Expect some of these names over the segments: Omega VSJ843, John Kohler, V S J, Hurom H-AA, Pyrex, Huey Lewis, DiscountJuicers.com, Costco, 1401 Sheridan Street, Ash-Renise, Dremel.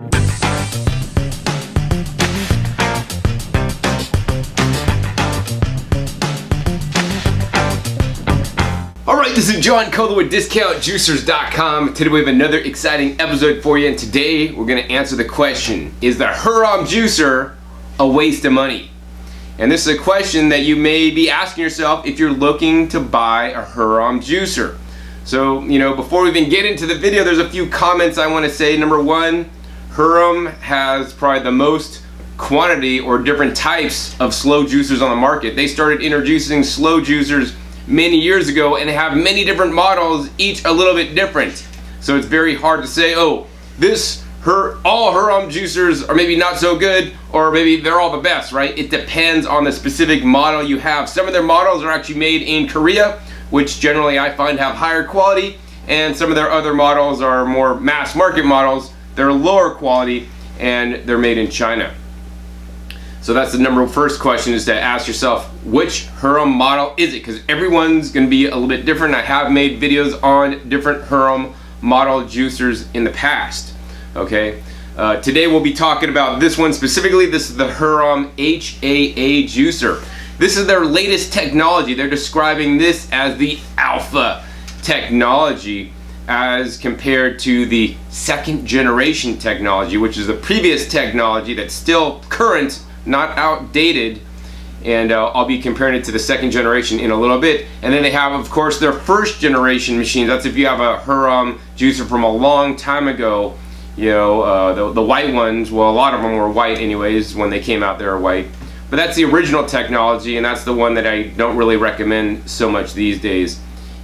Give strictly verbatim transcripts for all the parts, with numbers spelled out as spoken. Alright, this is John Kohler with Discount Juicers dot com. Today we have another exciting episode for you, and today we're going to answer the question, is the Hurom juicer a waste of money? And this is a question that you may be asking yourself if you're looking to buy a Hurom juicer. So, you know, before we even get into the video, there's a few comments I want to say. Number one, Hurom has probably the most quantity or different types of slow juicers on the market. They started introducing slow juicers many years ago and have many different models, each a little bit different. So it's very hard to say, oh, this her all Hurom juicers are maybe not so good, or maybe they're all the best, right? It depends on the specific model you have. Some of their models are actually made in Korea, which generally I find have higher quality, and some of their other models are more mass market models. They're lower quality and they're made in China. So that's the number first question, is to ask yourself, which Hurom model is it? Because everyone's going to be a little bit different. I have made videos on different Hurom model juicers in the past. Okay, uh, today we'll be talking about this one specifically. This is the Hurom H A A juicer. This is their latest technology. They're describing this as the alpha technology as compared to the second generation technology, which is the previous technology that's still current, not outdated, and uh, I'll be comparing it to the second generation in a little bit. And then they have, of course, their first generation machines. That's if you have a Hurom juicer from a long time ago, you know, uh, the, the white ones. Well, a lot of them were white anyways. When they came out, they were white. But that's the original technology, and that's the one that I don't really recommend so much these days.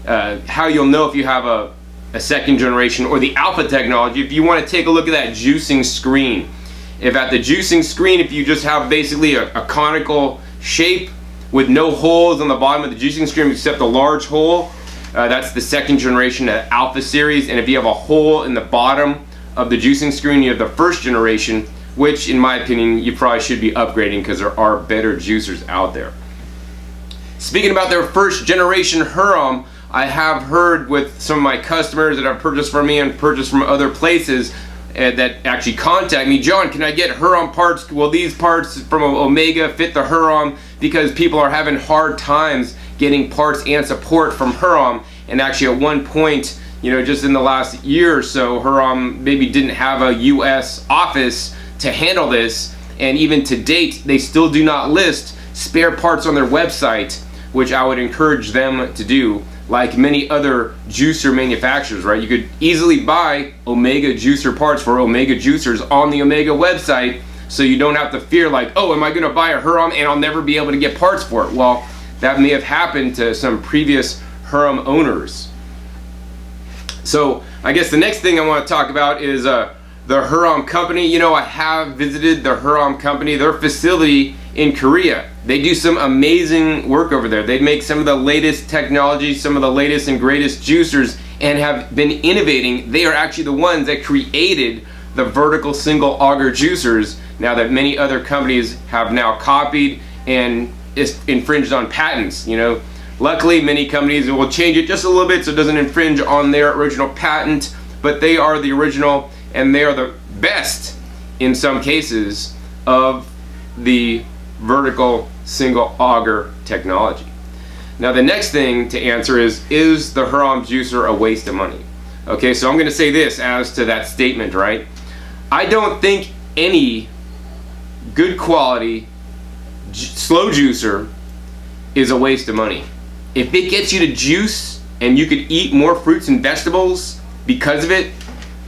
Uh, how you'll know if you have a, a second generation or the alpha technology, if you want to take a look at that juicing screen. If at the juicing screen, if you just have basically a, a conical shape with no holes on the bottom of the juicing screen except a large hole, uh, that's the second generation of alpha series. And if you have a hole in the bottom of the juicing screen, you have the first generation, which in my opinion, you probably should be upgrading because there are better juicers out there. Speaking about their first generation Hurom, I have heard with some of my customers that have purchased from me and purchased from other places that actually contact me, John, can I get Hurom parts? Will these parts from Omega fit the Hurom? Because people are having hard times getting parts and support from Hurom. And actually at one point, you know, just in the last year or so, Hurom maybe didn't have a U S office to handle this. And even to date, they still do not list spare parts on their website, which I would encourage them to do. Like many other juicer manufacturers, right? You could easily buy Omega juicer parts for Omega juicers on the Omega website, so you don't have to fear like, oh, am I gonna buy a Hurom and I'll never be able to get parts for it? Well, that may have happened to some previous Hurom owners. So I guess the next thing I want to talk about is uh, the Hurom company. You know, I have visited the Hurom company, their facility in Korea. They do some amazing work over there. They make some of the latest technology, some of the latest and greatest juicers, and have been innovating. They are actually the ones that created the vertical single auger juicers, now that many other companies have now copied and is infringed on patents. You know, luckily many companies will change it just a little bit so it doesn't infringe on their original patent, but they are the original, and they are the best in some cases of the vertical single auger technology. Now the next thing to answer is, is the Hurom juicer a waste of money? Okay, so I'm going to say this as to that statement, right? I don't think any good quality ju slow juicer is a waste of money. If it gets you to juice and you could eat more fruits and vegetables because of it,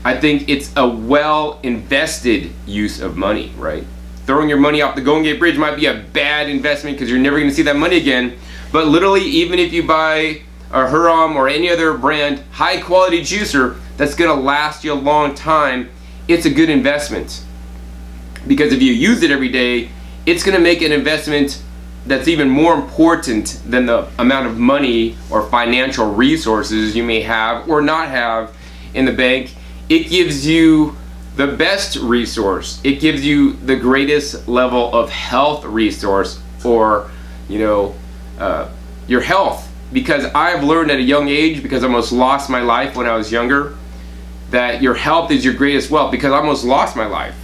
I think it's a well invested use of money, right? Throwing your money off the Golden Gate Bridge might be a bad investment because you're never going to see that money again. But literally, even if you buy a Hurom or any other brand, high quality juicer that's going to last you a long time, it's a good investment. Because if you use it every day, it's going to make an investment that's even more important than the amount of money or financial resources you may have or not have in the bank. It gives you the best resource. It gives you the greatest level of health resource, or you know, uh, your health. Because I've learned at a young age, because I almost lost my life when I was younger, that your health is your greatest wealth, because I almost lost my life.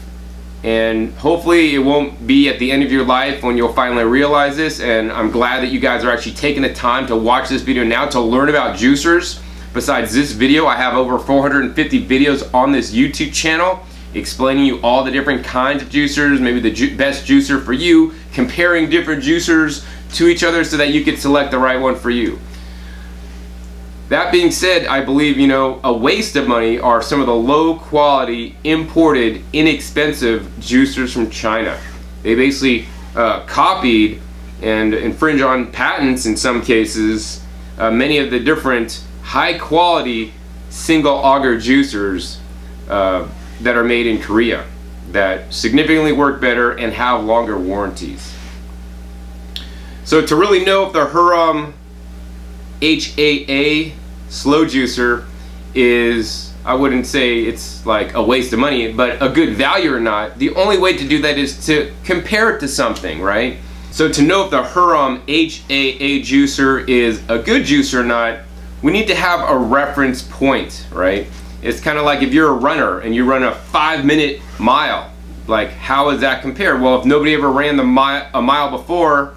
And hopefully it won't be at the end of your life when you'll finally realize this. And I'm glad that you guys are actually taking the time to watch this video now to learn about juicers. Besides this video, I have over four hundred fifty videos on this YouTube channel explaining you all the different kinds of juicers, maybe the ju best juicer for you, comparing different juicers to each other so that you can select the right one for you. That being said, I believe, you know, a waste of money are some of the low quality, imported, inexpensive juicers from China. They basically uh, copied and infringe on patents in some cases, uh, many of the different high quality single auger juicers uh, that are made in Korea that significantly work better and have longer warranties. So to really know if the Hurom H A A slow juicer is, I wouldn't say it's like a waste of money, but a good value or not, the only way to do that is to compare it to something, right? So to know if the Hurom H A A juicer is a good juicer or not, we need to have a reference point, right? It's kind of like if you're a runner and you run a five minute mile, like how is that compared? Well, if nobody ever ran the mi- a mile before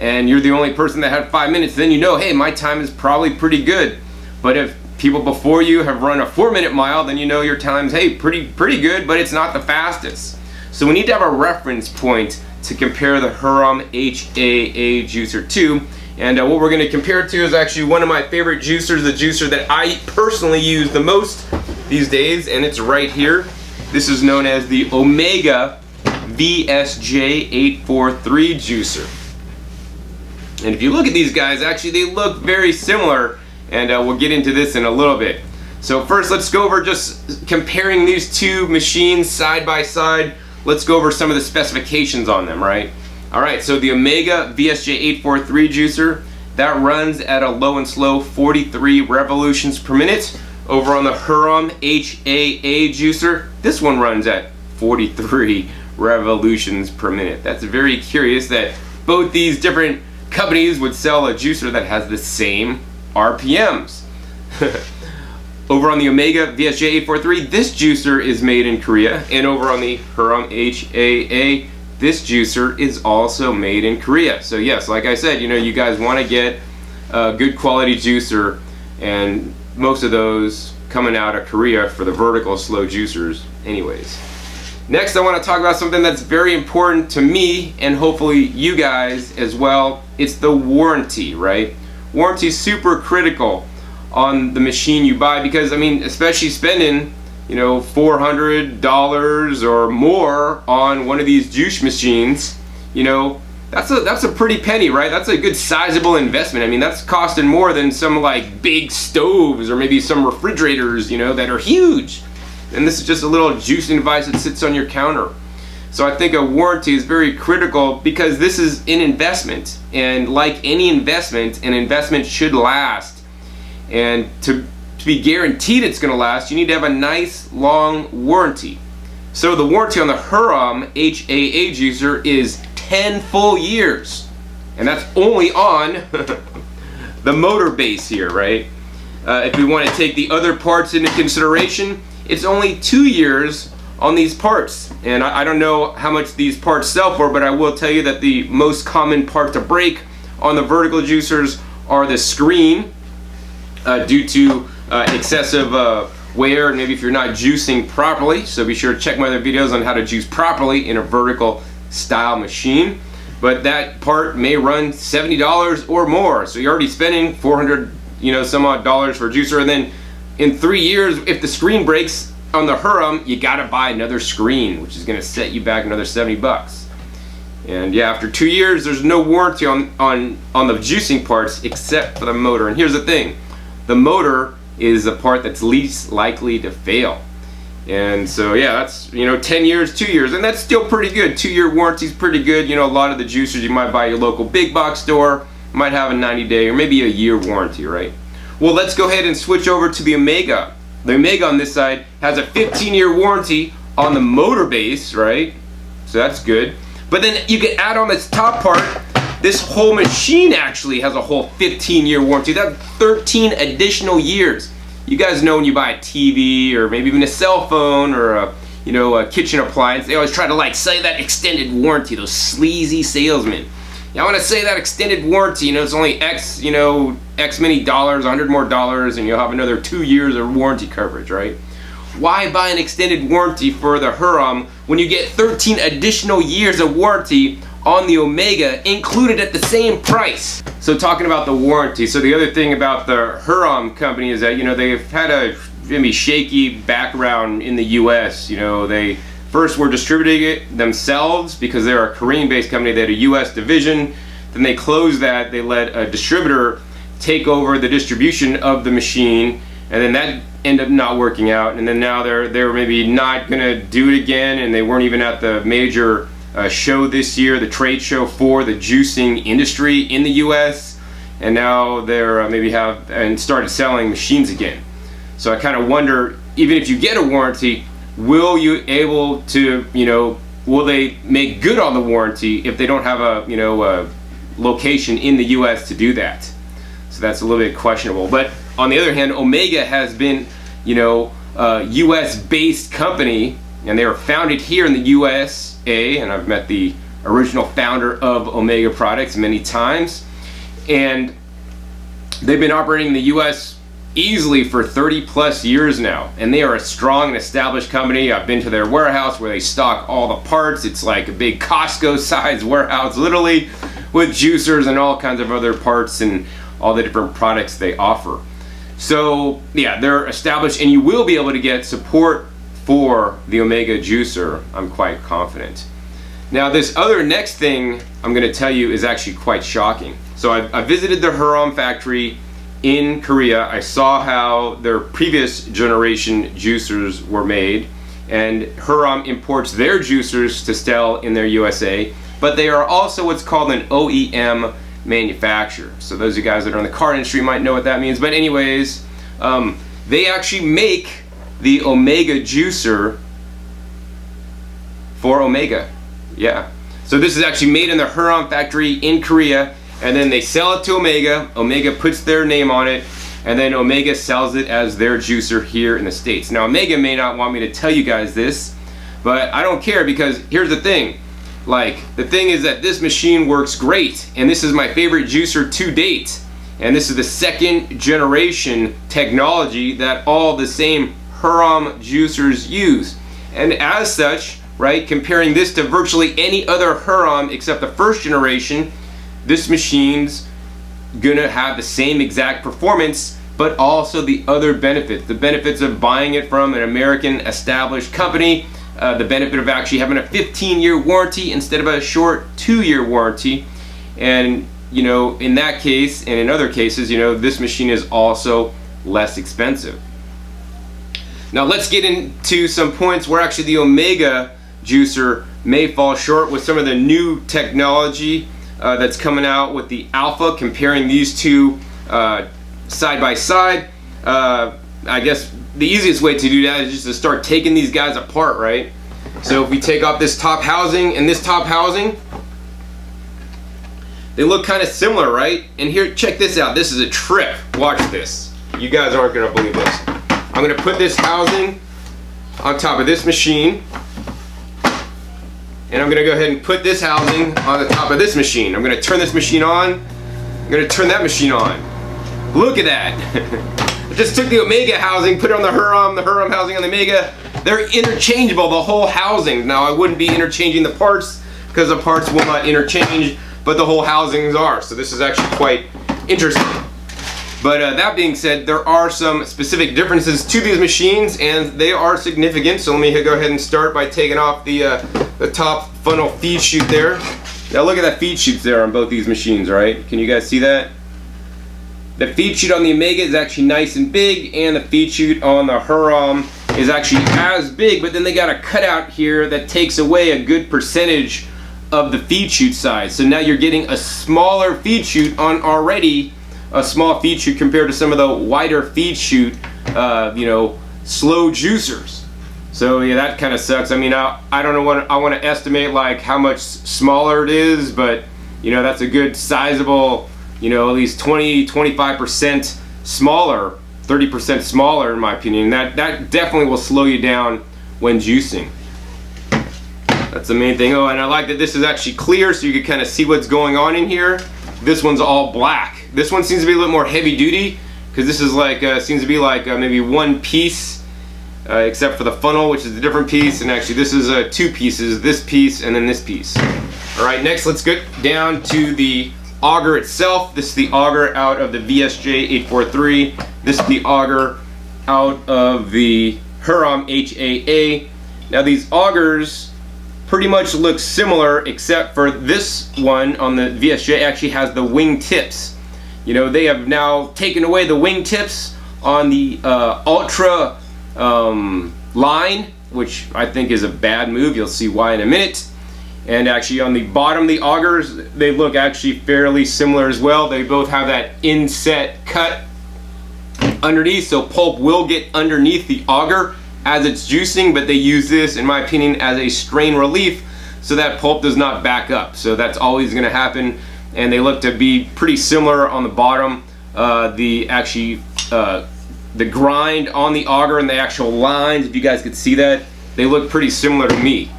and you're the only person that had five minutes, then you know, hey, my time is probably pretty good. But if people before you have run a four minute mile, then you know your time's, hey, pretty, pretty good, but it's not the fastest. So we need to have a reference point to compare the Hurom H A A juicer to. And uh, what we're going to compare it to is actually one of my favorite juicers, the juicer that I personally use the most these days, and it's right here. This is known as the Omega V S J eight forty-three juicer. And if you look at these guys, actually they look very similar, and uh, we'll get into this in a little bit. So first, let's go over just comparing these two machines side by side. Let's go over some of the specifications on them, right? Alright, so the Omega V S J eight forty-three juicer, that runs at a low and slow forty-three revolutions per minute. Over on the Hurom H A A juicer, this one runs at forty-three revolutions per minute. That's very curious that both these different companies would sell a juicer that has the same R P Ms. Over on the Omega V S J eight forty-three, this juicer is made in Korea, and over on the Hurom H A A, this juicer is also made in Korea. So yes, like I said, you know, you guys want to get a good quality juicer, and most of those coming out of Korea for the vertical slow juicers anyways. Next, I want to talk about something that's very important to me and hopefully you guys as well. It's the warranty, right? Warranty is super critical on the machine you buy, because I mean, especially spending, you know, four hundred dollars or more on one of these juice machines, you know, that's a that's a pretty penny, right? That's a good sizable investment. I mean, that's costing more than some like big stoves or maybe some refrigerators, you know, that are huge. And this is just a little juicing device that sits on your counter. So I think a warranty is very critical, because this is an investment, and like any investment, an investment should last. And to To be guaranteed it's going to last, you need to have a nice long warranty. So the warranty on the Hurom H A A juicer is ten full years, and that's only on the motor base here, right? Uh, if we want to take the other parts into consideration, it's only two years on these parts. And I, I don't know how much these parts sell for, but I will tell you that the most common part to break on the vertical juicers are the screen, uh, due to Uh, excessive uh, wear, maybe if you're not juicing properly. So be sure to check my other videos on how to juice properly in a vertical style machine. But that part may run seventy dollars or more, so you're already spending four hundred, you know, some odd dollars for a juicer, and then in three years if the screen breaks on the Hurom, you gotta buy another screen, which is gonna set you back another seventy bucks. And yeah, after two years there's no warranty on on on the juicing parts except for the motor. And here's the thing, the motor is the part that's least likely to fail. And so yeah, that's, you know, ten years, two years, and that's still pretty good. Two year warranty is pretty good. You know, a lot of the juicers you might buy at your local big box store might have a ninety day or maybe a year warranty, right? Well, let's go ahead and switch over to the Omega. The Omega on this side has a fifteen year warranty on the motor base, right? So that's good. But then you can add on this top part, this whole machine actually has a whole fifteen year warranty. That's thirteen additional years. you guys know when you buy a T V or maybe even a cell phone or a, you know, a kitchen appliance, they always try to like say that extended warranty, those sleazy salesmen. Now, I want to say that extended warranty, you know, it's only X, you know, X many dollars, a hundred more dollars, and you'll have another two years of warranty coverage, right? Why buy an extended warranty for the Hurom when you get thirteen additional years of warranty on the Omega included at the same price? So talking about the warranty, so the other thing about the Hurom company is that, you know, they've had a maybe shaky background in the U S. You know, they first were distributing it themselves because they're a Korean-based company. They had a U S division, then they closed that, they let a distributor take over the distribution of the machine, and then that ended up not working out, and then now they're they're maybe not gonna do it again, and they weren't even at the major uh, show this year, the trade show for the juicing industry in the U S, and now they're uh, maybe have and started selling machines again. So I kind of wonder, even if you get a warranty, will you able to, you know, will they make good on the warranty if they don't have a, you know, a location in the U S to do that? So that's a little bit questionable. But on the other hand, Omega has been, you know, a U S-based company, and they were founded here in the U S A, and I've met the original founder of Omega Products many times, and they've been operating in the U S easily for thirty plus years now, and they are a strong and established company. I've been to their warehouse where they stock all the parts. It's like a big Costco sized warehouse, literally, with juicers and all kinds of other parts and all the different products they offer. So yeah, they're established, and you will be able to get support for the Omega juicer, I'm quite confident. Now this other next thing I'm going to tell you is actually quite shocking. So I, I visited the Hurom factory in Korea. I saw how their previous generation juicers were made, and Hurom imports their juicers to sell in their U S A, but they are also what's called an O E M manufacturer. So those of you guys that are in the car industry might know what that means, but anyways, um, they actually make the Omega juicer for Omega. Yeah. So this is actually made in the Hurom factory in Korea, and then they sell it to Omega. Omega puts their name on it, and then Omega sells it as their juicer here in the States. Now Omega may not want me to tell you guys this, but I don't care, because here's the thing. Like, the thing is that this machine works great, and this is my favorite juicer to date, and this is the second generation technology that all the same Hurom juicers use, and as such, right, comparing this to virtually any other Hurom except the first generation, this machine's gonna have the same exact performance, but also the other benefits. The benefits of buying it from an American established company, uh, the benefit of actually having a fifteen year warranty instead of a short two year warranty. And, you know, in that case, and in other cases, you know, this machine is also less expensive. Now let's get into some points where actually the Omega juicer may fall short with some of the new technology Uh, that's coming out with the Alpha, comparing these two uh, side by side. Uh, I guess the easiest way to do that is just to start taking these guys apart, right? So if we take off this top housing and this top housing, they look kind of similar, right? And here, check this out. This is a trip. Watch this. You guys aren't going to believe this. I'm going to put this housing on top of this machine, and I'm going to go ahead and put this housing on the top of this machine. I'm going to turn this machine on. I'm going to turn that machine on. Look at that. I just took the Omega housing, put it on the Hurom, the Hurom housing on the Omega. They're interchangeable, the whole housing. Now, I wouldn't be interchanging the parts because the parts will not interchange, but the whole housings are. So this is actually quite interesting. But uh, that being said, there are some specific differences to these machines, and they are significant. So let me go ahead and start by taking off the uh, the top funnel feed chute there. Now look at that feed chute there on both these machines, right? Can you guys see that? The feed chute on the Omega is actually nice and big, and the feed chute on the Hurom is actually as big, but then they got a cutout here that takes away a good percentage of the feed chute size. So now you're getting a smaller feed chute on already a small feed chute compared to some of the wider feed chute, uh, you know, slow juicers. So yeah, that kind of sucks. I mean, I, I don't know what I want to estimate like how much smaller it is, but you know, that's a good sizable, you know, at least twenty, twenty-five percent smaller thirty percent smaller in my opinion. That, that definitely will slow you down when juicing. That's the main thing. Oh, and I like that this is actually clear so you can kind of see what's going on in here. This one's all black. This one seems to be a little more heavy duty because this is like, uh, seems to be like uh, maybe one piece uh, except for the funnel, which is a different piece, and actually this is uh, two pieces, this piece and then this piece. Alright, next let's get down to the auger itself. This is the auger out of the V S J eight forty-three. This is the auger out of the Hurom H A A. Now these augers pretty much look similar except for this one on the V S J actually has the wing tips. You know, they have now taken away the wing tips on the uh, Ultra um, line, which I think is a bad move. You'll see why in a minute. And actually on the bottom the augers, they look actually fairly similar as well. They both have that inset cut underneath, so pulp will get underneath the auger as it's juicing, but they use this, in my opinion, as a strain relief so that pulp does not back up. So that's always gonna happen, and they look to be pretty similar on the bottom. Uh, the actually, uh, the grind on the auger and the actual lines, if you guys could see that, they look pretty similar to me.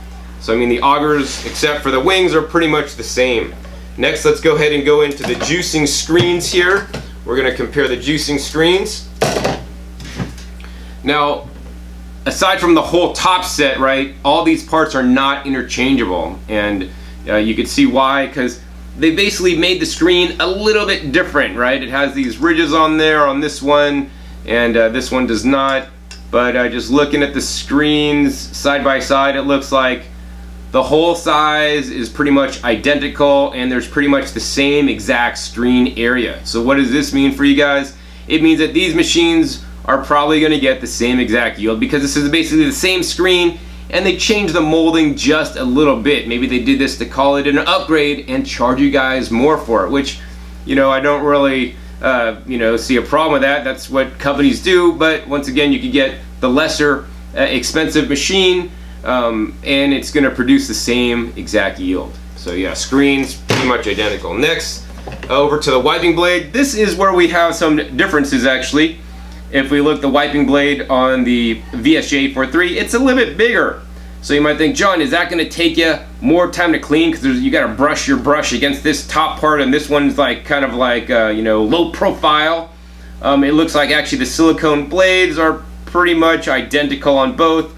So I mean the augers, except for the wings, are pretty much the same. Next let's go ahead and go into the juicing screens here. We're going to compare the juicing screens. Now aside from the whole top set, right, all these parts are not interchangeable, and uh, you can see why, because they basically made the screen a little bit different, right? It has these ridges on there on this one, and uh, this one does not. But uh, just looking at the screens side by side, it looks like the whole size is pretty much identical, and there's pretty much the same exact screen area. So what does this mean for you guys? It means that these machines are probably going to get the same exact yield because this is basically the same screen, and they changed the molding just a little bit. Maybe they did this to call it an upgrade and charge you guys more for it, which, you know, I don't really uh, you know, see a problem with that. That's what companies do, but once again, you could get the lesser uh, expensive machine. Um, and it's going to produce the same exact yield. So yeah, screens pretty much identical. Next, over to the wiping blade. This is where we have some differences actually. If we look at the wiping blade on the V S J eight forty-three, it's a little bit bigger. So you might think, John, is that going to take you more time to clean because you got to brush your brush against this top part, and this one's like kind of like uh, you know, low profile. Um, it looks like actually the silicone blades are pretty much identical on both,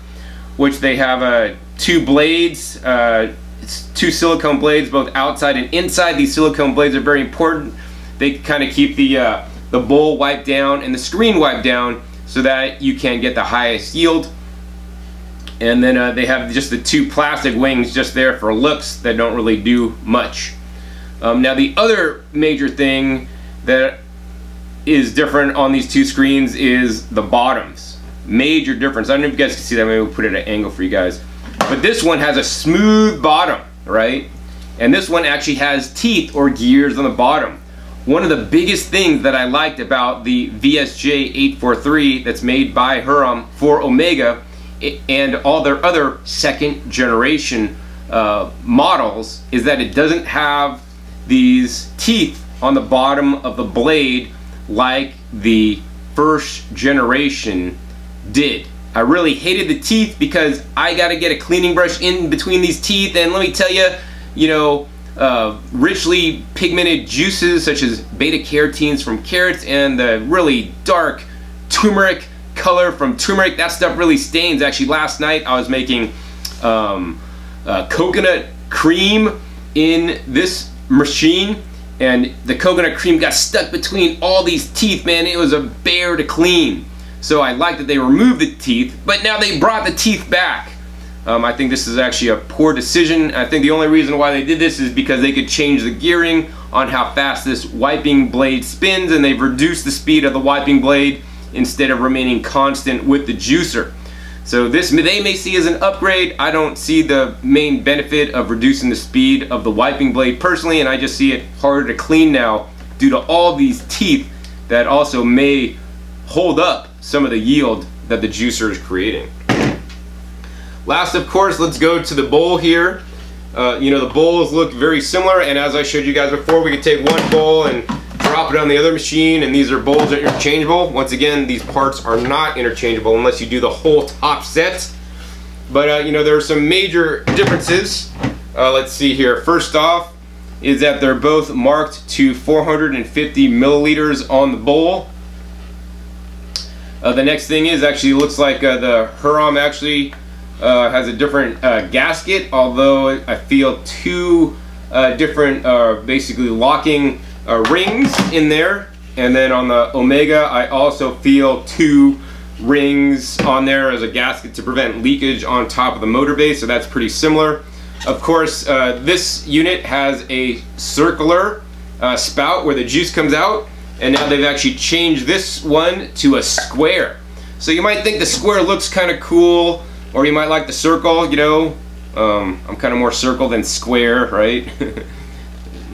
which they have uh, two blades, uh, it's two silicone blades, both outside and inside. These silicone blades are very important. They kind of keep the, uh, the bowl wiped down and the screen wiped down so that you can get the highest yield. And then uh, they have just the two plastic wings just there for looks that don't really do much. Um, now the other major thing that is different on these two screens is the bottoms. Major difference. I don't know if you guys can see that. Maybe we'll put it at an angle for you guys. But this one has a smooth bottom, right? And this one actually has teeth or gears on the bottom. One of the biggest things that I liked about the V S J eight forty-three that's made by Hurom for Omega and all their other second generation uh, models is that it doesn't have these teeth on the bottom of the blade like the first generation did. I really hated the teeth because I got to get a cleaning brush in between these teeth, and let me tell you, you know, uh, richly pigmented juices such as beta-carotenes from carrots and the really dark turmeric color from turmeric, that stuff really stains. Actually last night I was making um, uh, coconut cream in this machine, and the coconut cream got stuck between all these teeth, man. It was a bear to clean. So I like that they removed the teeth, but now they brought the teeth back. Um, I think this is actually a poor decision. I think the only reason why they did this is because they could change the gearing on how fast this wiping blade spins, and they've reduced the speed of the wiping blade instead of remaining constant with the juicer. So this they may see as an upgrade. I don't see the main benefit of reducing the speed of the wiping blade personally, and I just see it harder to clean now due to all these teeth that also may hold up some of the yield that the juicer is creating. Last, of course, let's go to the bowl here. Uh, you know, the bowls look very similar, and as I showed you guys before, we could take one bowl and drop it on the other machine, and these are bowls that are interchangeable. Once again, these parts are not interchangeable unless you do the whole top set. But uh, you know, there are some major differences. Uh, let's see here. First off is that they're both marked to four hundred fifty milliliters on the bowl. Uh, the next thing is actually looks like uh, the Hurom actually uh, has a different uh, gasket, although I feel two uh, different uh, basically locking uh, rings in there. And then on the Omega, I also feel two rings on there as a gasket to prevent leakage on top of the motor base, so that's pretty similar. Of course, uh, this unit has a circular uh, spout where the juice comes out, and now they've actually changed this one to a square. So you might think the square looks kind of cool, or you might like the circle, you know. Um, I'm kind of more circle than square, right?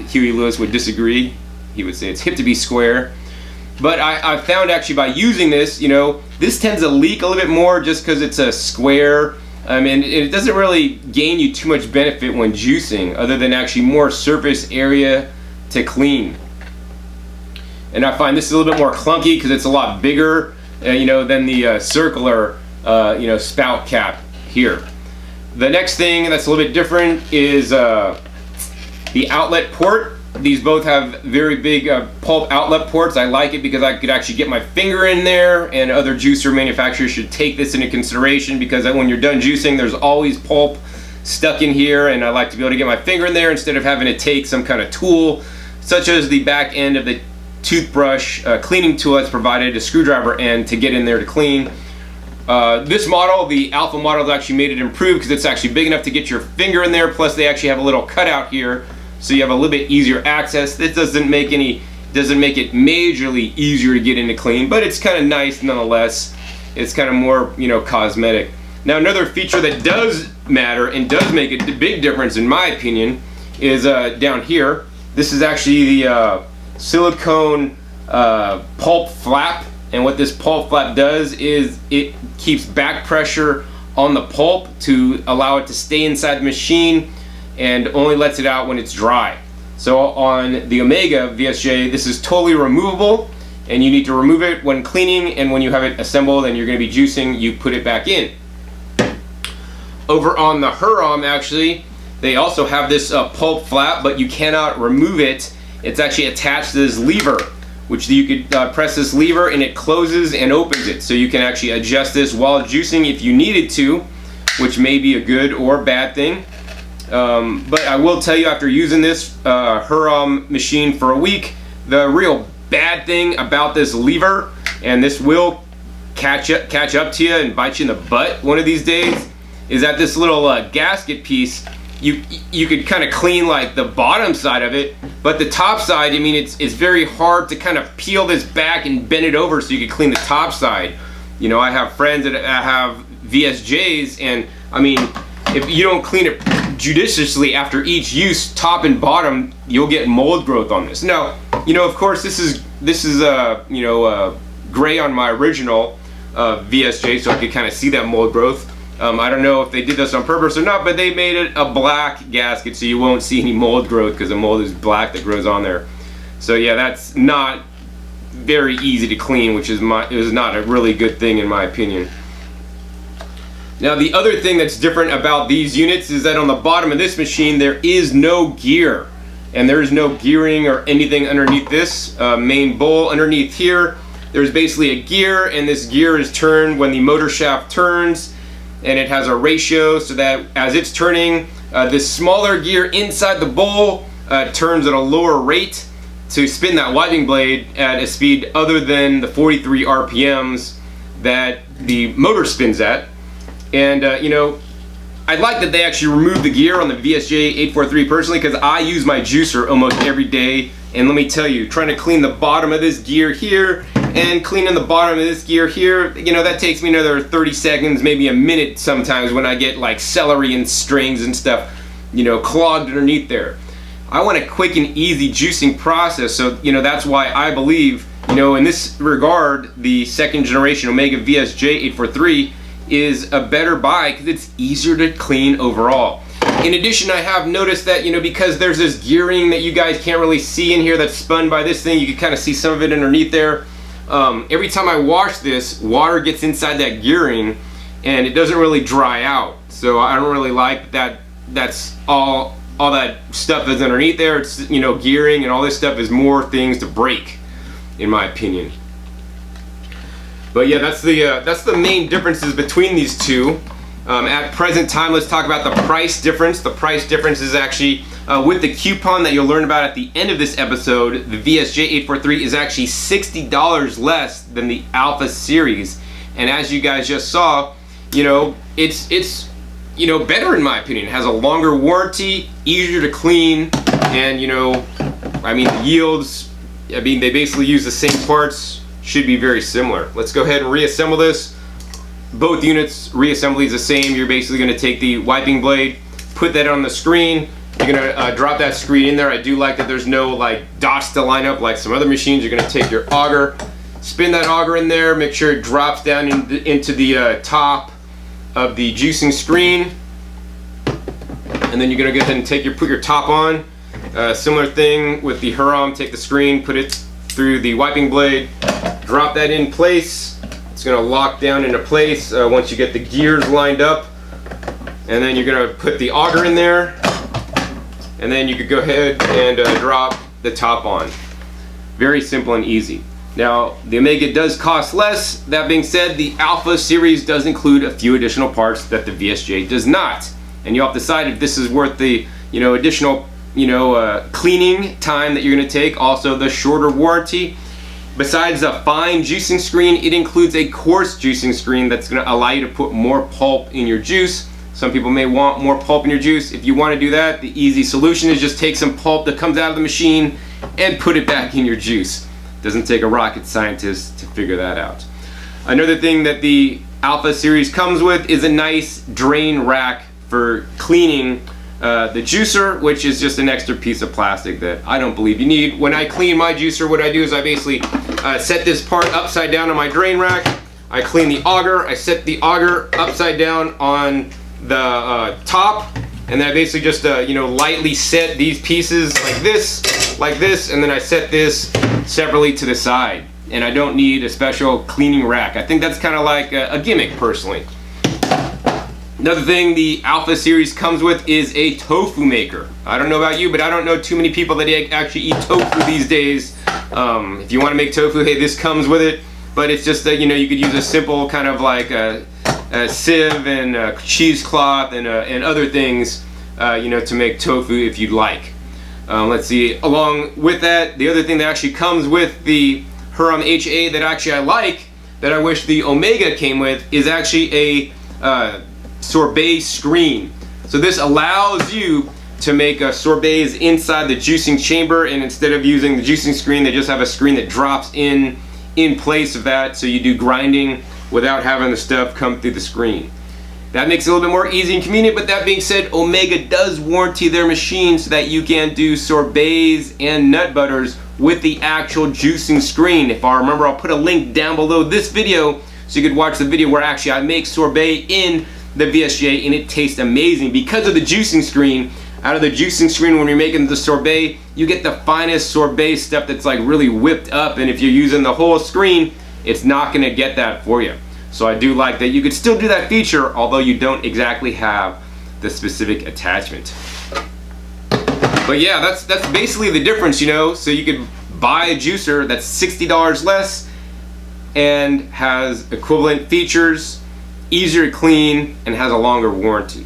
Huey Lewis would disagree. He would say it's hip to be square. But I, I found actually by using this, you know, this tends to leak a little bit more just because it's a square. I mean, it doesn't really gain you too much benefit when juicing, other than actually more surface area to clean. And I find this is a little bit more clunky because it's a lot bigger, uh, you know, than the uh, circular, uh, you know, spout cap here. The next thing that's a little bit different is uh, the outlet port. These both have very big uh, pulp outlet ports. I like it because I could actually get my finger in there, and other juicer manufacturers should take this into consideration, because when you're done juicing, there's always pulp stuck in here, and I like to be able to get my finger in there instead of having to take some kind of tool, such as the back end of the toothbrush uh, cleaning tool that's provided, a screwdriver end, to get in there to clean. Uh, this model, the Alpha model, has actually made it improved because it's actually big enough to get your finger in there, plus they actually have a little cutout here, so you have a little bit easier access. This doesn't make any, doesn't make it majorly easier to get into clean, but it's kind of nice nonetheless. It's kind of more, you know, cosmetic. Now another feature that does matter and does make a big difference in my opinion is uh, down here. This is actually the uh, silicone uh, pulp flap, and what this pulp flap does is it keeps back pressure on the pulp to allow it to stay inside the machine, and only lets it out when it's dry. So on the Omega V S J, this is totally removable, and you need to remove it when cleaning, and when you have it assembled and you're going to be juicing, you put it back in. Over on the Hurom, actually, they also have this uh, pulp flap, but you cannot remove it. It's actually attached to this lever, which you could uh, press this lever and it closes and opens it. So you can actually adjust this while juicing if you needed to, which may be a good or bad thing. Um, but I will tell you, after using this uh, Hurom machine for a week, the real bad thing about this lever, and this will catch up, catch up to you and bite you in the butt one of these days, is that this little uh, gasket piece, you you could kind of clean like the bottom side of it, but the top side, I mean, it's, it's very hard to kind of peel this back and bend it over so you could clean the top side. You know, I have friends that have V S Js, and I mean, if you don't clean it judiciously after each use, top and bottom, you'll get mold growth on this. Now, you know, of course, this is this is uh, you know uh, gray on my original uh, V S J, so I could kind of see that mold growth. Um, I don't know if they did this on purpose or not, but they made it a black gasket so you won't see any mold growth, because the mold is black that grows on there. So yeah, that's not very easy to clean, which is my is not a really good thing in my opinion. Now the other thing that's different about these units is that on the bottom of this machine there is no gear, and there is no gearing or anything underneath this uh, main bowl. Underneath here there's basically a gear, and this gear is turned when the motor shaft turns, and it has a ratio so that as it's turning, uh, this smaller gear inside the bowl uh, turns at a lower rate to spin that wiping blade at a speed other than the forty-three R P Ms that the motor spins at. And uh, you know, I like that they actually removed the gear on the V S J eight forty-three personally, because I use my juicer almost every day, and let me tell you, trying to clean the bottom of this gear here and cleaning the bottom of this gear here, you know, that takes me another thirty seconds, maybe a minute sometimes, when I get like celery and strings and stuff, you know, clogged underneath there. I want a quick and easy juicing process, so you know, that's why I believe, you know, in this regard, the second generation Omega V S J eight forty-three is a better buy, because it's easier to clean overall. In addition, I have noticed that, you know, because there's this gearing that you guys can't really see in here that's spun by this thing, you can kind of see some of it underneath there. Um, every time I wash this, water gets inside that gearing and it doesn't really dry out. So I don't really like that. That's all all that stuff that's underneath there. It's, you know, gearing and all this stuff is more things to break, in my opinion. But yeah, that's the uh, that's the main differences between these two. Um, at present time, let's talk about the price difference. The price difference is actually uh, with the coupon that you'll learn about at the end of this episode. The V S J eight forty-three is actually sixty dollars less than the Alpha series, and as you guys just saw, you know, it's it's you know, better in my opinion. It has a longer warranty, easier to clean, and you know, I mean, the yields, I mean, they basically use the same parts, should be very similar. Let's go ahead and reassemble this. Both units reassembly is the same. You're basically going to take the wiping blade, put that on the screen. You're going to uh, drop that screen in there. I do like that there's no like dots to line up like some other machines. You're going to take your auger, spin that auger in there, make sure it drops down in the, into the uh, top of the juicing screen, and then you're going to go ahead and take your put your top on. Uh, similar thing with the Hurom. Take the screen, put it through the wiping blade, drop that in place. It's going to lock down into place uh, once you get the gears lined up, and then you're going to put the auger in there, and then you could go ahead and uh, drop the top on. Very simple and easy. Now the Omega does cost less. That being said, the Alpha series does include a few additional parts that the V S J does not, and you'll have to decide if this is worth the, you know, additional, you know, uh, cleaning time that you're going to take. Also the shorter warranty. Besides a fine juicing screen, it includes a coarse juicing screen that's going to allow you to put more pulp in your juice. Some people may want more pulp in your juice. If you want to do that, the easy solution is just take some pulp that comes out of the machine and put it back in your juice. Doesn't take a rocket scientist to figure that out. Another thing that the Alpha series comes with is a nice drain rack for cleaning Uh, the juicer, which is just an extra piece of plastic that I don't believe you need. When I clean my juicer, what I do is I basically uh, set this part upside down on my drain rack. I clean the auger, I set the auger upside down on the uh, top, and then I basically just uh, you know, lightly set these pieces like this, like this, and then I set this separately to the side, and I don't need a special cleaning rack. I think that's kind of like a, a gimmick personally. Another thing the Alpha series comes with is a tofu maker. I don't know about you, but I don't know too many people that actually eat tofu these days. Um, if you want to make tofu, hey, this comes with it. But it's just that, you know, you could use a simple kind of like a, a sieve and a cheesecloth and, a, and other things, uh, you know, to make tofu if you'd like. Um, let's see, along with that, the other thing that actually comes with the Hurom H A A that actually I like, that I wish the Omega came with, is actually a uh, sorbet screen. So this allows you to make uh, sorbets inside the juicing chamber, and instead of using the juicing screen, they just have a screen that drops in in place of that, so you do grinding without having the stuff come through the screen. That makes it a little bit more easy and convenient. But that being said, Omega does warranty their machines so that you can do sorbets and nut butters with the actual juicing screen. If I remember, I'll put a link down below this video so you could watch the video where actually I make sorbet in the V S J, and it tastes amazing because of the juicing screen. Out of the juicing screen, when you're making the sorbet, you get the finest sorbet stuff that's like really whipped up, and if you're using the whole screen, it's not going to get that for you. So I do like that you could still do that feature, although you don't exactly have the specific attachment. But yeah, that's that's basically the difference, you know. So you could buy a juicer that's sixty dollars less and has equivalent features, easier to clean, and has a longer warranty.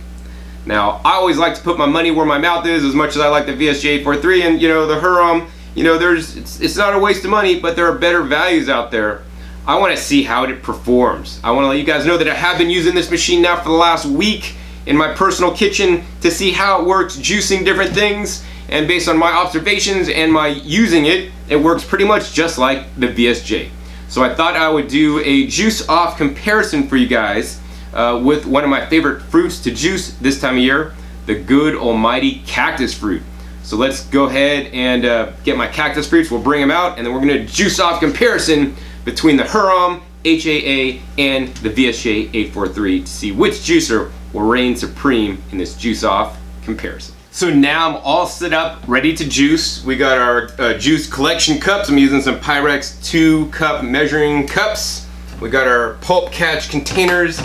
Now, I always like to put my money where my mouth is. As much as I like the V S J eight forty-three and, you know, the Hurom, you know, there's it's, it's not a waste of money, but there are better values out there. I want to see how it performs. I want to let you guys know that I have been using this machine now for the last week in my personal kitchen to see how it works, juicing different things, and based on my observations and my using it, it works pretty much just like the V S J. So I thought I would do a juice off comparison for you guys uh, with one of my favorite fruits to juice this time of year, the good almighty cactus fruit. So let's go ahead and uh, get my cactus fruits, we'll bring them out, and then we're gonna juice off comparison between the Hurom H A A and the V S J eight forty-three to see which juicer will reign supreme in this juice off comparison. So now I'm all set up, ready to juice. We got our uh, juice collection cups. I'm using some Pyrex two cup measuring cups. We got our pulp catch containers,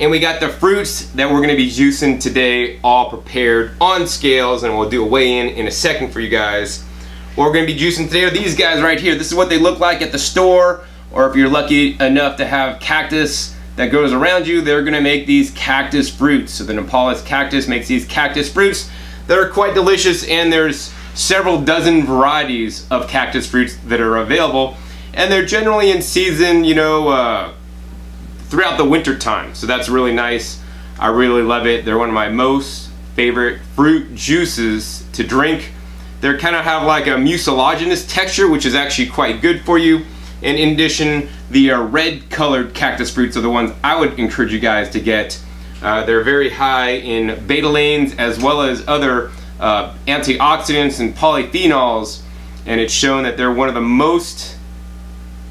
and we got the fruits that we're gonna be juicing today, all prepared on scales, and we'll do a weigh-in in a second for you guys. What we're gonna be juicing today are these guys right here. This is what they look like at the store, or if you're lucky enough to have cactus that grows around you, they're gonna make these cactus fruits. So the Nepalese cactus makes these cactus fruits that are quite delicious, and there's several dozen varieties of cactus fruits that are available, and they're generally in season, you know, uh, throughout the winter time. So that's really nice. I really love it. They're one of my most favorite fruit juices to drink. They kind of have like a mucilaginous texture, which is actually quite good for you. And in addition, the uh, red colored cactus fruits are the ones I would encourage you guys to get. Uh, they're very high in betalanes as well as other uh, antioxidants and polyphenols. And it's shown that they're one of the most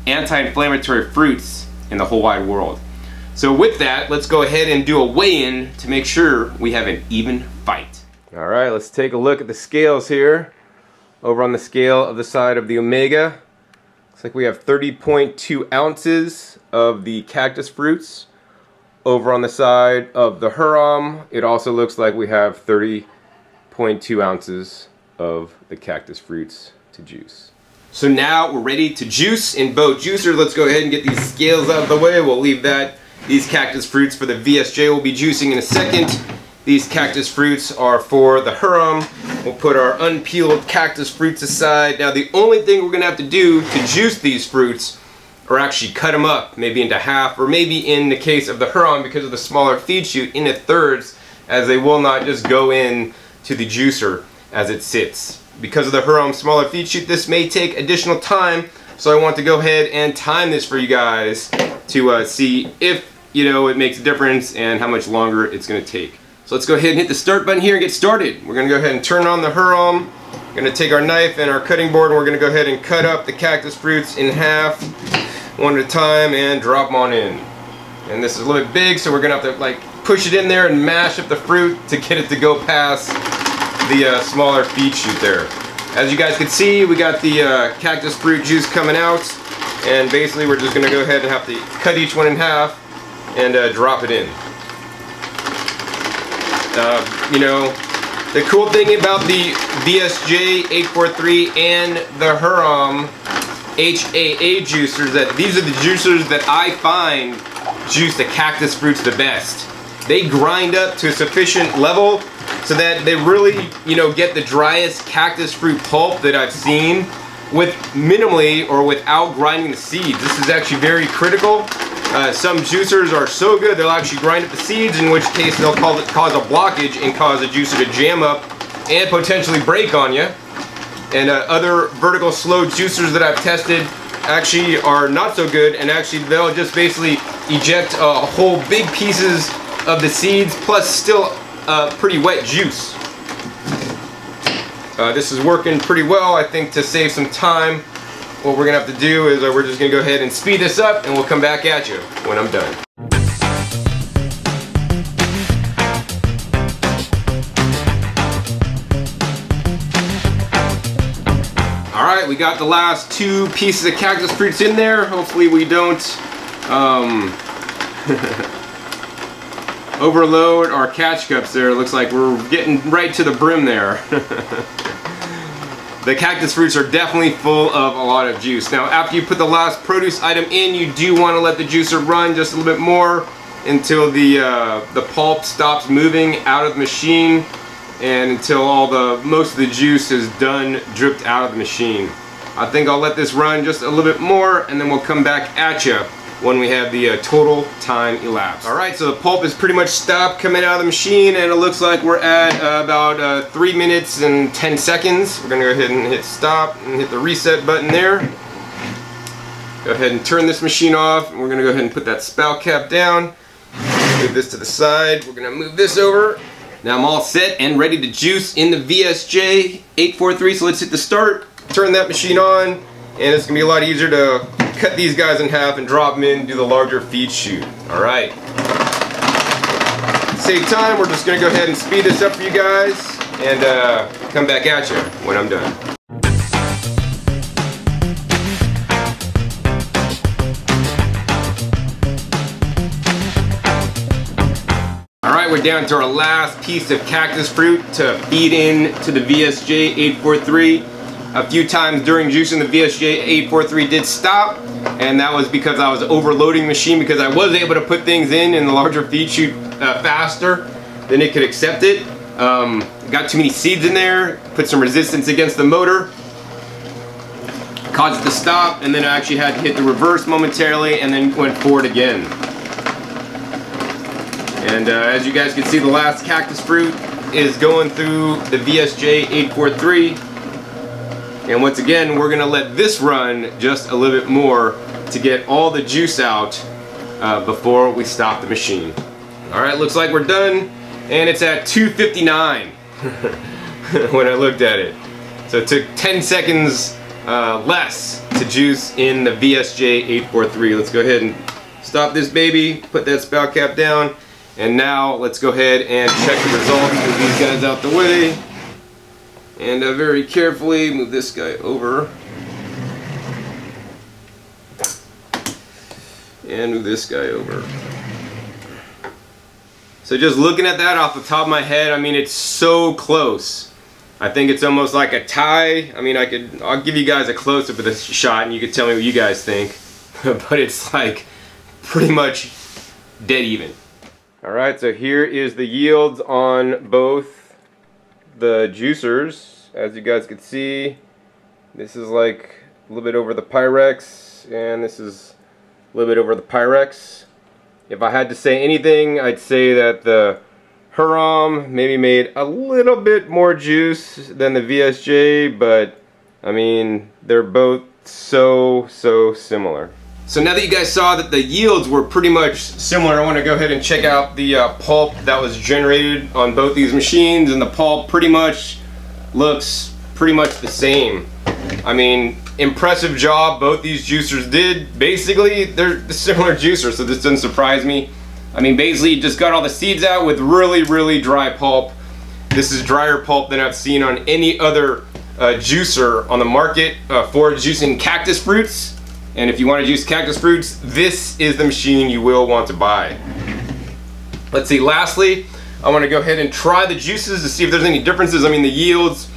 anti-inflammatory fruits in the whole wide world. So with that, let's go ahead and do a weigh-in to make sure we have an even fight. All right, let's take a look at the scales here. Over on the scale of the side of the Omega, looks like we have thirty point two ounces of the cactus fruits. Over on the side of the Hurom, it also looks like we have thirty point two ounces of the cactus fruits to juice. So now we're ready to juice in Bo Juicer. Let's go ahead and get these scales out of the way. We'll leave that. These cactus fruits for the V S J we'll be juicing in a second. These cactus fruits are for the Hurom. We'll put our unpeeled cactus fruits aside. Now the only thing we're going to have to do to juice these fruits, or actually cut them up, maybe into half, or maybe in the case of the Hurom, because of the smaller feed chute, into thirds, as they will not just go in to the juicer as it sits. Because of the Hurom smaller feed chute, this may take additional time, so I want to go ahead and time this for you guys to uh, see if, you know, it makes a difference and how much longer it's going to take. So let's go ahead and hit the start button here and get started. We're going to go ahead and turn on the Hurom. We're going to take our knife and our cutting board, and we're going to go ahead and cut up the cactus fruits in half, one at a time, and drop them on in. And this is a little bit big, so we're going to have to like push it in there and mash up the fruit to get it to go past the uh, smaller feed chute there. As you guys can see, we got the uh, cactus fruit juice coming out, and basically we're just going to go ahead and have to cut each one in half and uh, drop it in. Uh, you know, the cool thing about the V S J eight forty-three and the Hurom H A A juicers, that these are the juicers that I find juice the cactus fruits the best. They grind up to a sufficient level so that they really, you know, get the driest cactus fruit pulp that I've seen with minimally or without grinding the seeds. This is actually very critical. Uh, some juicers are so good they'll actually grind up the seeds, in which case they'll cause a blockage and cause the juicer to jam up and potentially break on you. And uh, other vertical slow juicers that I've tested actually are not so good, and actually they'll just basically eject uh, whole big pieces of the seeds plus still uh, pretty wet juice. Uh, this is working pretty well. I think to save some time, what we're gonna have to do is uh, we're just gonna go ahead and speed this up, and we'll come back at you when I'm done. We got the last two pieces of cactus fruits in there. Hopefully we don't um, overload our catch cups there. It looks like we're getting right to the brim there. The cactus fruits are definitely full of a lot of juice. Now after you put the last produce item in, you do want to let the juicer run just a little bit more until the, uh, the pulp stops moving out of the machine, and until all the most of the juice is done dripped out of the machine. I think I'll let this run just a little bit more, and then we'll come back at you when we have the uh, total time elapsed. Alright, so the pulp is pretty much stopped coming out of the machine, and it looks like we're at uh, about uh, three minutes and ten seconds. We're gonna go ahead and hit stop and hit the reset button there. Go ahead and turn this machine off, and we're gonna go ahead and put that spout cap down. Move this to the side. We're gonna move this over. Now I'm all set and ready to juice in the V S J eight forty-three, so let's hit the start, turn that machine on, and it's going to be a lot easier to cut these guys in half and drop them in, do the larger feed chute. Alright, save time, we're just going to go ahead and speed this up for you guys and uh, come back at you when I'm done. We're down to our last piece of cactus fruit to feed in to the V S J eight forty-three. A few times during juicing the V S J eight forty-three did stop, and that was because I was overloading the machine, because I was able to put things in in the larger feed chute uh, faster than it could accept it. Um, got too many seeds in there, put some resistance against the motor, caused it to stop, and then I actually had to hit the reverse momentarily and then went forward again. And uh, as you guys can see, the last cactus fruit is going through the V S J eight forty-three. And once again, we're going to let this run just a little bit more to get all the juice out uh, before we stop the machine. Alright, looks like we're done. And it's at two fifty-nine when I looked at it. So it took ten seconds uh, less to juice in the V S J eight forty-three. Let's go ahead and stop this baby, put that spout cap down. And now let's go ahead and check the results. Move these guys out the way, and uh, very carefully move this guy over, and move this guy over. So just looking at that off the top of my head, I mean, it's so close. I think it's almost like a tie. I mean, I could, I'll give you guys a close-up of this shot, and you could tell me what you guys think. But it's like pretty much dead even. Alright, so here is the yields on both the juicers. As you guys can see, this is like a little bit over the Pyrex, and this is a little bit over the Pyrex. If I had to say anything, I'd say that the Hurom maybe made a little bit more juice than the V S J, but I mean, they're both so, so similar. So now that you guys saw that the yields were pretty much similar, I want to go ahead and check out the uh, pulp that was generated on both these machines, and the pulp pretty much looks pretty much the same. I mean, impressive job both these juicers did. Basically, they're similar juicers, so this doesn't surprise me. I mean, basically you just got all the seeds out with really, really dry pulp. This is drier pulp than I've seen on any other uh, juicer on the market uh, for juicing cactus fruits. And if you want to juice cactus fruits, this is the machine you will want to buy. Let's see, lastly, I want to go ahead and try the juices to see if there's any differences. I mean, the yields,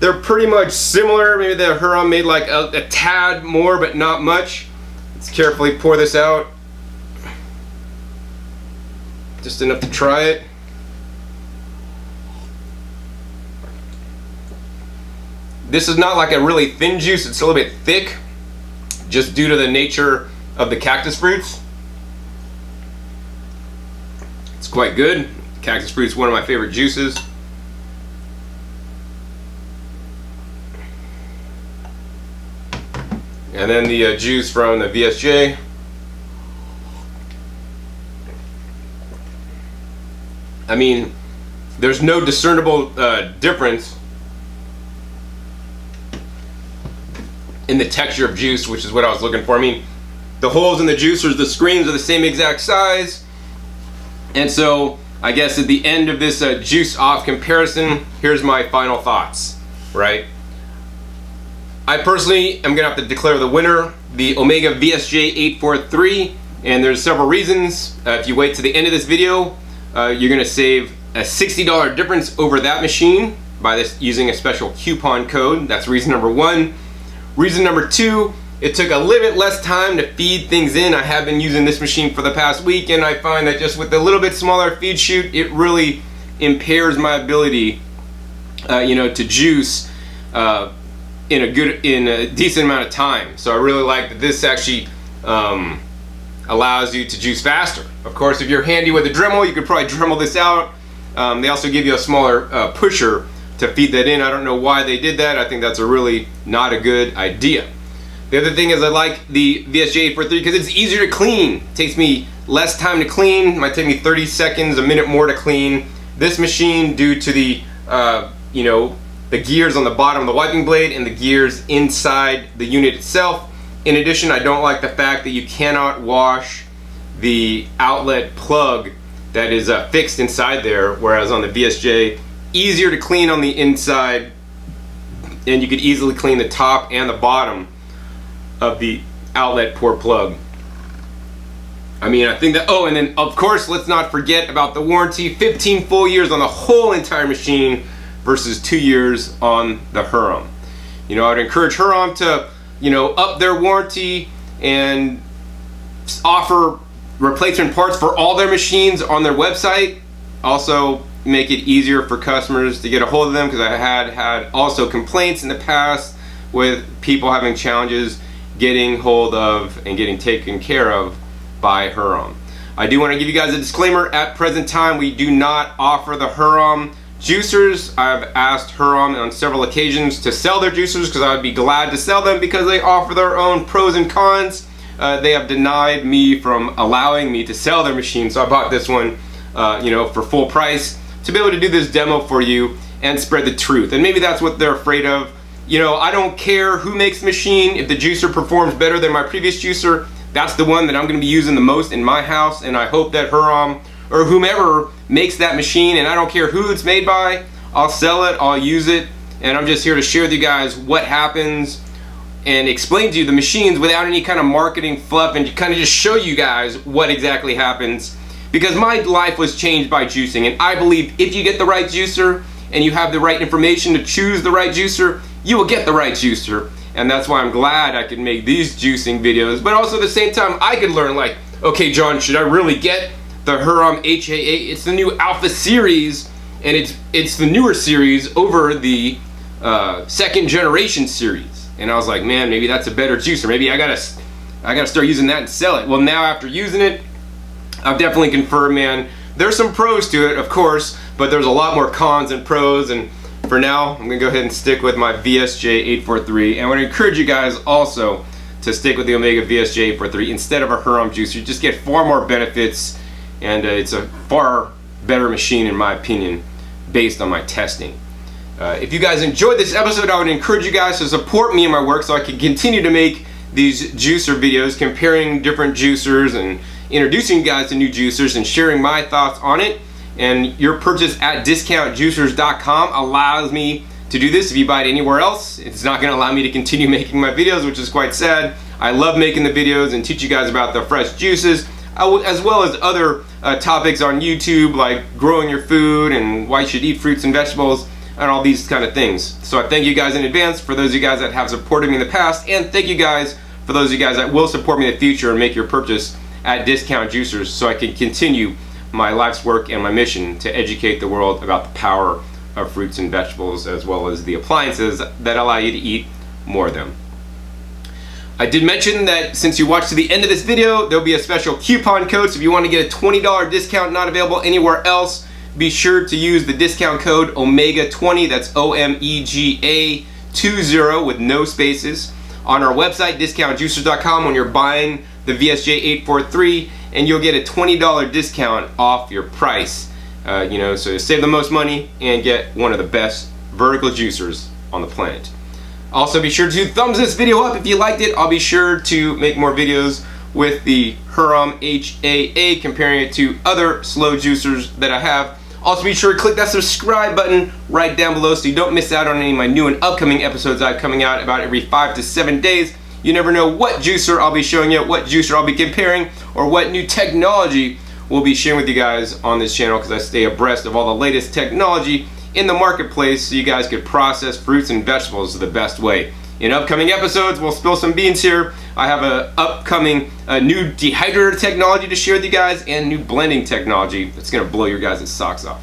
they're pretty much similar. Maybe the Hurom made like a, a tad more, but not much. Let's carefully pour this out. Just enough to try it. This is not like a really thin juice, it's a little bit thick, just due to the nature of the cactus fruits. It's quite good. Cactus fruits, one of my favorite juices. And then the uh, juice from the V S J. I mean, there's no discernible uh, difference in the texture of juice, which is what I was looking for. I mean, the holes in the juicers, the screens are the same exact size, and so I guess at the end of this uh, juice off comparison, here's my final thoughts, right? I personally am gonna have to declare the winner, the Omega V S J eight forty-three, and there's several reasons. Uh, if you wait to the end of this video, uh, you're gonna save a sixty dollar difference over that machine by this using a special coupon code. That's reason number one. Reason number two, it took a little bit less time to feed things in. I have been using this machine for the past week, and I find that just with a little bit smaller feed chute, it really impairs my ability, uh, you know, to juice uh, in a good, in a decent amount of time. So I really like that this actually um, allows you to juice faster. Of course, if you're handy with a Dremel, you could probably Dremel this out. Um, they also give you a smaller uh, pusher to feed that in. I don't know why they did that. I think that's a really not a good idea. The other thing is I like the V S J eight forty-three because it's easier to clean. It takes me less time to clean. It might take me thirty seconds, a minute more to clean. This machine, due to the, uh, you know, the gears on the bottom of the wiping blade and the gears inside the unit itself. In addition, I don't like the fact that you cannot wash the outlet plug that is uh, fixed inside there, whereas on the V S J, easier to clean on the inside, and you could easily clean the top and the bottom of the outlet port plug. I mean, I think that, oh, and then of course, let's not forget about the warranty, fifteen full years on the whole entire machine versus two years on the Hurom. You know, I'd encourage Hurom to, you know, up their warranty and offer replacement parts for all their machines on their website. Also, make it easier for customers to get a hold of them, because I had had also complaints in the past with people having challenges getting hold of and getting taken care of by Hurom. I do want to give you guys a disclaimer. At present time, we do not offer the Hurom juicers. I've asked Hurom on several occasions to sell their juicers, because I'd be glad to sell them, because they offer their own pros and cons. Uh, they have denied me from allowing me to sell their machine, so I bought this one uh, you know, for full price to be able to do this demo for you and spread the truth. And maybe that's what they're afraid of. You know, I don't care who makes the machine. If the juicer performs better than my previous juicer, that's the one that I'm going to be using the most in my house, and I hope that Hurom or whomever makes that machine, and I don't care who it's made by, I'll sell it, I'll use it, and I'm just here to share with you guys what happens and explain to you the machines without any kind of marketing fluff, and to kind of just show you guys what exactly happens, because my life was changed by juicing, and I believe if you get the right juicer and you have the right information to choose the right juicer, you will get the right juicer. And that's why I'm glad I could make these juicing videos, but also at the same time I could learn, like, okay, John, should I really get the Hurom H A A? It's the new Alpha series, and it's it's the newer series over the uh, second generation series. And I was like, man, maybe that's a better juicer. Maybe I gotta I gotta start using that and sell it. Well, now after using it, I've definitely confirmed, man, there's some pros to it, of course, but there's a lot more cons and pros. And for now, I'm gonna go ahead and stick with my V S J eight forty-three, and I want to encourage you guys also to stick with the Omega V S J eight forty-three instead of a Hurom juicer. You just get far more benefits, and uh, it's a far better machine in my opinion, based on my testing. Uh, if you guys enjoyed this episode, I would encourage you guys to support me in my work, so I can continue to make these juicer videos, comparing different juicers and introducing you guys to new juicers and sharing my thoughts on it. And your purchase at discount juicers dot com allows me to do this. If you buy it anywhere else, it's not going to allow me to continue making my videos, which is quite sad. I love making the videos and teach you guys about the fresh juices, as well as other uh, topics on YouTube, like growing your food and why you should eat fruits and vegetables and all these kind of things. So I thank you guys in advance for those of you guys that have supported me in the past, and thank you guys for those of you guys that will support me in the future and make your purchase at Discount Juicers, so I can continue my life's work and my mission to educate the world about the power of fruits and vegetables, as well as the appliances that allow you to eat more of them. I did mention that since you watched to the end of this video, there'll be a special coupon code. So if you want to get a twenty dollar discount not available anywhere else, be sure to use the discount code Omega twenty, that's O M E G A twenty with no spaces, on our website discount juicers dot com when you're buying the V S J eight forty-three, and you'll get a twenty dollar discount off your price. Uh, you know, so save the most money and get one of the best vertical juicers on the planet. Also, be sure to thumbs this video up if you liked it. I'll be sure to make more videos with the Hurom H A A, comparing it to other slow juicers that I have. Also, be sure to click that subscribe button right down below so you don't miss out on any of my new and upcoming episodes I have coming out about every five to seven days. You never know what juicer I'll be showing you, what juicer I'll be comparing, or what new technology we'll be sharing with you guys on this channel, because I stay abreast of all the latest technology in the marketplace so you guys could process fruits and vegetables the best way. In upcoming episodes, we'll spill some beans here. I have an upcoming a new dehydrator technology to share with you guys, and new blending technology that's going to blow your guys' socks off.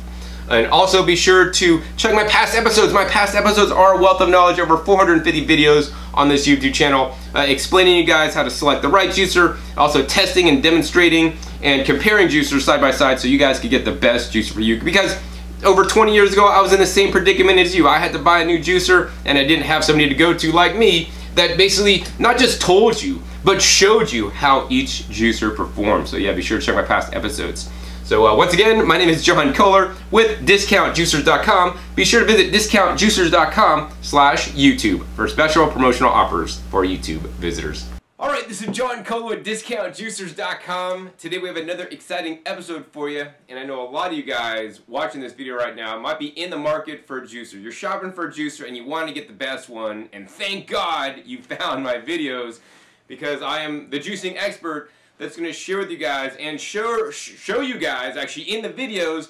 And also be sure to check my past episodes. My past episodes are a wealth of knowledge, over four hundred fifty videos on this YouTube channel, uh, explaining you guys how to select the right juicer, also testing and demonstrating and comparing juicers side by side so you guys could get the best juicer for you. Because over twenty years ago, I was in the same predicament as you. I had to buy a new juicer, and I didn't have somebody to go to like me that basically not just told you, but showed you how each juicer performs. So yeah, be sure to check my past episodes. So uh, once again, my name is John Kohler with discount juicers dot com. Be sure to visit discount juicers dot com slash YouTube for special promotional offers for YouTube visitors. All right. right, this is John Kohler at Discount Juicers dot com. Today we have another exciting episode for you, and I know a lot of you guys watching this video right now might be in the market for a juicer. You're shopping for a juicer and you want to get the best one, and thank God you found my videos, because I am the juicing expert that's going to share with you guys and show, show you guys actually in the videos